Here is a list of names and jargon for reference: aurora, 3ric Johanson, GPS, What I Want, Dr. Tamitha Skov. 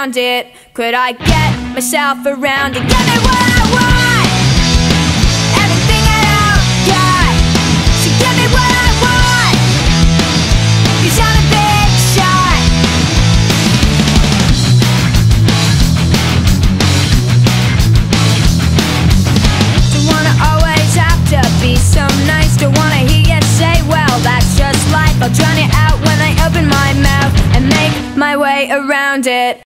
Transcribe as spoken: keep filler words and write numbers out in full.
around it? Could I get myself around it? Give me what I want, everything I don't got. So give me what I want, 'cause I'm a big shot. Don't wanna always have to be so nice. Don't wanna hear you say, well, that's just life. I'll drown it out when I open my mouth and make my way around it.